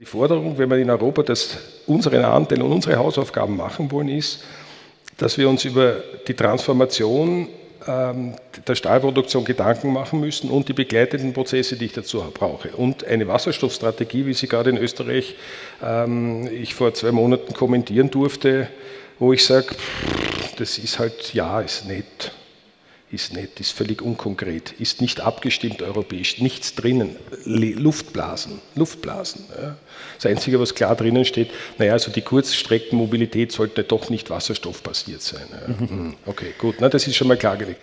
Die Forderung, wenn wir in Europa unseren Anteil und unsere Hausaufgaben machen wollen, ist, dass wir uns über die Transformation der Stahlproduktion Gedanken machen müssen und die begleitenden Prozesse, die ich dazu brauche. Und eine Wasserstoffstrategie, wie sie gerade in Österreich ich vor 2 Monaten kommentieren durfte, wo ich sage, das ist halt, ja, ist nett, ist völlig unkonkret, ist nicht abgestimmt europäisch, nichts drinnen, Luftblasen. Ja. Das Einzige, was klar drinnen steht, naja, also die Kurzstreckenmobilität sollte doch nicht wasserstoffbasiert sein. Ja. Okay, gut, na, das ist schon mal klargelegt.